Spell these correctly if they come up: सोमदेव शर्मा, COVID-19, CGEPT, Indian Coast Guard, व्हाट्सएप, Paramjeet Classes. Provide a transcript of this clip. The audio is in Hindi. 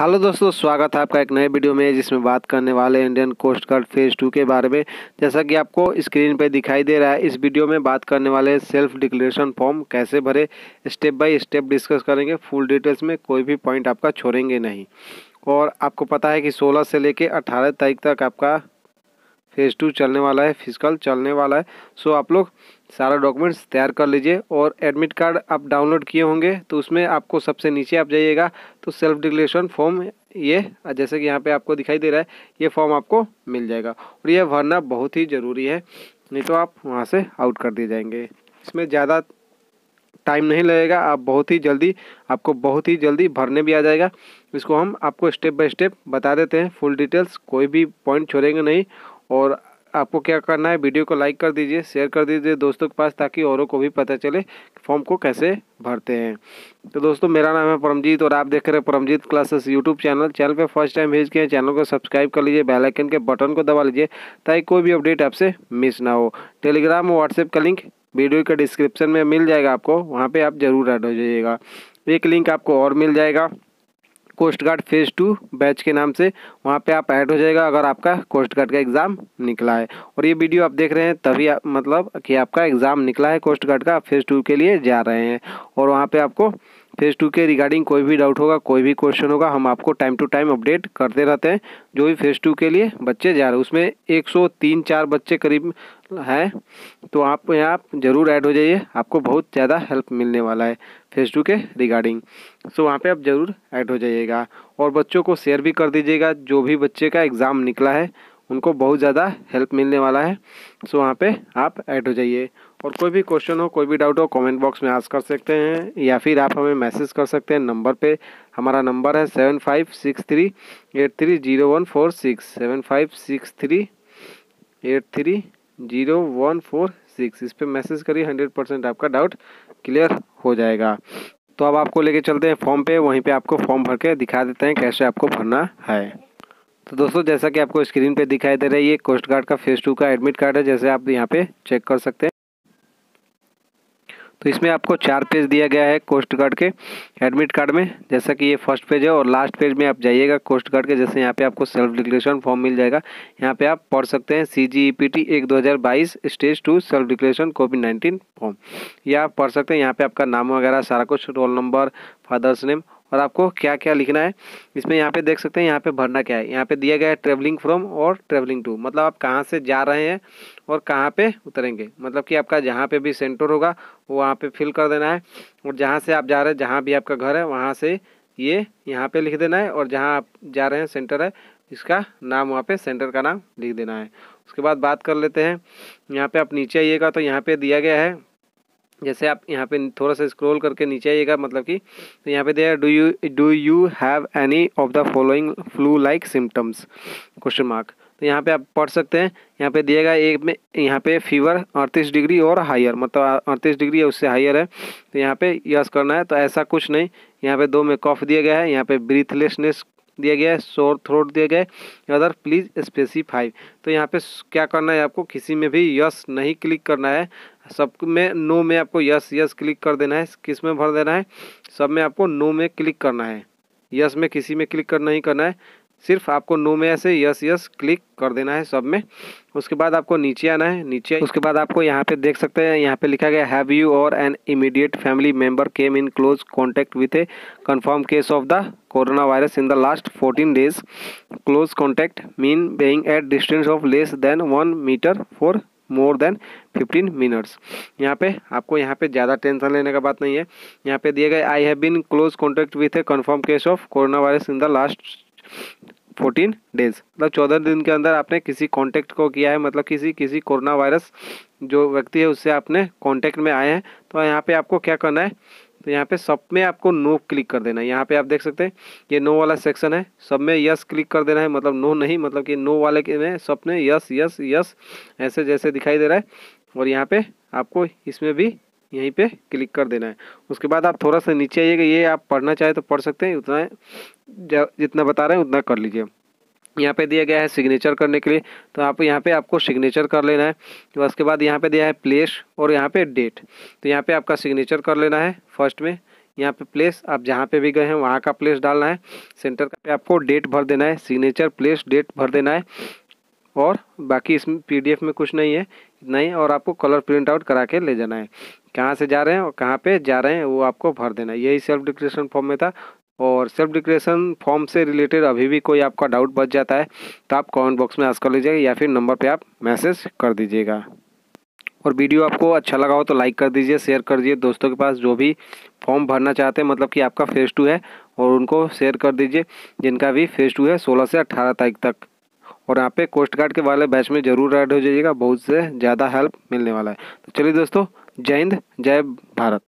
हेलो दोस्तों, स्वागत है आपका एक नए वीडियो में जिसमें बात करने वाले इंडियन कोस्ट गार्ड फेज़ 2 के बारे में। जैसा कि आपको स्क्रीन पर दिखाई दे रहा है, इस वीडियो में बात करने वाले सेल्फ डिक्लेरेशन फॉर्म कैसे भरे स्टेप बाय स्टेप डिस्कस करेंगे फुल डिटेल्स में, कोई भी पॉइंट आपका छोड़ेंगे नहीं। और आपको पता है कि 16 से लेकर 18 तारीख तक आपका फेज़ 2 चलने वाला है, फिजिकल चलने वाला है। सो आप लोग सारा डॉक्यूमेंट्स तैयार कर लीजिए। और एडमिट कार्ड आप डाउनलोड किए होंगे तो उसमें आपको सबसे नीचे आप जाइएगा तो सेल्फ डिक्लेरेशन फॉर्म, ये जैसे कि यहाँ पे आपको दिखाई दे रहा है, ये फॉर्म आपको मिल जाएगा। और यह भरना बहुत ही ज़रूरी है, नहीं तो आप वहाँ से आउट कर दिए जाएंगे। इसमें ज़्यादा टाइम नहीं लगेगा, आप बहुत ही जल्दी भरने भी आ जाएगा। इसको हम आपको स्टेप बाय स्टेप बता देते हैं, फुल डिटेल्स, कोई भी पॉइंट छोड़ेंगे नहीं। और आपको क्या करना है, वीडियो को लाइक कर दीजिए, शेयर कर दीजिए दोस्तों के पास, ताकि औरों को भी पता चले फॉर्म को कैसे भरते हैं। तो दोस्तों, मेरा नाम है परमजीत और आप देख रहे हैं परमजीत क्लासेस यूट्यूब चैनल पे फर्स्ट टाइम विजिट किए हैं, चैनल को सब्सक्राइब कर लीजिए, बेल आइकन के बटन को दबा लीजिए ताकि कोई भी अपडेट आपसे मिस ना हो। टेलीग्राम और व्हाट्सएप का लिंक वीडियो के डिस्क्रिप्शन में मिल जाएगा, आपको वहाँ पर आप जरूर ऐड हो जाइएगा। एक लिंक आपको और मिल जाएगा कोस्ट गार्ड फेज़ 2 बैच के नाम से, वहाँ पे आप ऐड हो जाएगा अगर आपका कोस्ट गार्ड का एग्ज़ाम निकला है। और ये वीडियो आप देख रहे हैं तभी मतलब कि आपका एग्ज़ाम निकला है कोस्ट गार्ड का, फेज़ 2 के लिए जा रहे हैं। और वहाँ पे आपको फेज़ 2 के रिगार्डिंग कोई भी डाउट होगा, कोई भी क्वेश्चन होगा, हम आपको टाइम टू टाइम अपडेट करते रहते हैं। जो भी फेज़ 2 के लिए बच्चे जा रहे हैं, उसमें 103-4 बच्चे करीब हैं, तो आप यहाँ ज़रूर ऐड हो जाइए, आपको बहुत ज़्यादा हेल्प मिलने वाला है फेज़ 2 के रिगार्डिंग। सो वहाँ पे आप ज़रूर ऐड हो जाइएगा और बच्चों को शेयर भी कर दीजिएगा। जो भी बच्चे का एग्ज़ाम निकला है उनको बहुत ज़्यादा हेल्प मिलने वाला है। सो वहाँ पे आप ऐड हो जाइए। और कोई भी क्वेश्चन हो, कोई भी डाउट हो, कमेंट बॉक्स में आस्क कर सकते हैं या फिर आप हमें मैसेज कर सकते हैं नंबर पे। हमारा नंबर है 7563830146 7563830146। इस पर मैसेज करिए, 100% आपका डाउट क्लियर हो जाएगा। तो अब आपको लेके चलते हैं फॉर्म पे, वहीं पे आपको फॉर्म भर के दिखा देते हैं कैसे आपको भरना है। तो दोस्तों, जैसा कि आपको स्क्रीन पे दिखाई दे रहा है, ये कोस्ट गार्ड का फेज़ 2 का एडमिट कार्ड है, जैसे आप यहाँ पे चेक कर सकते हैं। तो इसमें आपको 4 पेज दिया गया है कोस्ट गार्ड के एडमिट कार्ड में, जैसा कि ये फर्स्ट पेज है। और लास्ट पेज में आप जाइएगा कोस्ट गार्ड के, जैसे यहाँ पे आपको सेल्फ डिक्लेरेशन फॉर्म मिल जाएगा। यहाँ पे आप पढ़ सकते हैं CGEPT 1/2022 stage 2 self declaration COVID-19 form, ये आप पढ़ सकते हैं। यहाँ पे आपका नाम वगैरह सारा कुछ, रोल नंबर, फादर्स नेम, और आपको क्या क्या लिखना है इसमें यहाँ पे देख सकते हैं। यहाँ पे भरना क्या है, यहाँ पे दिया गया है ट्रैवलिंग फ्रॉम और ट्रैवलिंग टू, मतलब आप कहाँ से जा रहे हैं और कहाँ पे उतरेंगे, मतलब कि आपका जहाँ पे भी सेंटर होगा वो वहाँ पे फिल कर देना है। और जहाँ से आप जा रहे हैं, जहाँ भी आपका घर है वहाँ से ये यहाँ पर लिख देना है। और जहाँ आप जा रहे हैं सेंटर है, इसका नाम वहाँ पे सेंटर का नाम लिख देना है। उसके बाद बात कर लेते हैं, यहाँ पर आप नीचे आइएगा तो यहाँ पर दिया गया है, जैसे आप यहाँ पे थोड़ा सा स्क्रॉल करके नीचे आइएगा, मतलब कि तो यहाँ पे दिया do you have any of the following flu like symptoms ? तो यहाँ पे आप पढ़ सकते हैं। यहाँ पे दिएगा एक में, यहाँ पे फीवर 38 डिग्री और हायर, मतलब 38 डिग्री या उससे हायर है तो यहाँ पे यस करना है, तो ऐसा कुछ नहीं। यहाँ पे 2 में कॉफ दिया गया है, यहाँ पे ब्रीथलेसनेस दिया गया है, सोर थ्रोट दिया गया है, अदर प्लीज़ स्पेसिफाई। तो यहाँ पे क्या करना है, आपको किसी में भी यस नहीं क्लिक करना है, सब में नो में आपको यस क्लिक कर देना है। किस में भर देना है, सब में आपको नो में क्लिक करना है, यस में किसी में क्लिक नहीं करना है, सिर्फ आपको नो में ऐसे यस क्लिक कर देना है सब में। उसके बाद आपको नीचे आना है, नीचे उसके बाद आपको यहाँ पे देख सकते हैं, यहाँ पे लिखा गया हैव यू और an immediate family member came in close contact with a confirmed case of the corona virus in the last 14 days. Close contact mean being at distance of less than 1 metre for more than 15 minutes. यहाँ पे आपको यहाँ पे ज़्यादा टेंशन लेने का बात नहीं है। यहाँ पे दिए गए I have been close contact with a confirmed case of corona virus in the last 14 days, मतलब 14 दिन के अंदर आपने किसी कांटेक्ट को किया है, मतलब किसी कोरोना वायरस जो व्यक्ति है उससे आपने कांटेक्ट में आए हैं। तो यहाँ पे आपको क्या करना है, तो यहाँ पे सब में आपको नो क्लिक कर देना है। यहाँ पे आप देख सकते हैं ये नो वाला सेक्शन है, सब में यस क्लिक कर देना है, मतलब नो नहीं, मतलब कि नो वाले के में सब ने यस ऐसे जैसे दिखाई दे रहा है। और यहाँ पे आपको इसमें भी यहीं पे क्लिक कर देना है। उसके बाद आप थोड़ा सा नीचे आइएगा, ये आप पढ़ना चाहे तो पढ़ सकते हैं, उतना जितना बता रहे हैं उतना कर लीजिए। यहाँ पे दिया गया है सिग्नेचर करने के लिए, तो आप यहाँ पे आपको सिग्नेचर कर लेना है। तो उसके बाद यहाँ पे दिया है प्लेस और यहाँ पे डेट, तो यहाँ पे आपका सिग्नेचर कर लेना है फर्स्ट में। यहाँ पे प्लेस आप जहाँ पे भी गए हैं वहाँ का प्लेस डालना है। सेंटर पे आपको डेट भर देना है, सिग्नेचर प्लेस डेट भर देना है और बाकी इसमें पीडीएफ में कुछ नहीं है, इतना ही। और आपको कलर प्रिंट आउट करा के ले जाना है, कहाँ से जा रहे हैं और कहाँ पे जा रहे हैं वो आपको भर देना है। यही सेल्फ डिक्लेरेशन फॉर्म में था। और सेल्फ डिक्लेरेशन फॉर्म से रिलेटेड अभी भी कोई आपका डाउट बच जाता है तो आप कमेंट बॉक्स में आस्क कर लीजिएगा या फिर नंबर पर आप मैसेज कर दीजिएगा। और वीडियो आपको अच्छा लगा हो तो लाइक कर दीजिए, शेयर कर दीजिए दोस्तों के पास जो भी फॉर्म भरना चाहते हैं, मतलब कि आपका फेज़ 2 है, और उनको शेयर कर दीजिए जिनका भी फेज़ 2 है 16 से 18 तारीख तक। और यहाँ पे कोस्ट गार्ड के वाले बैच में जरूर ऐड हो जाइएगा, बहुत से ज़्यादा हेल्प मिलने वाला है। तो चलिए दोस्तों, जय हिंद, जय भारत।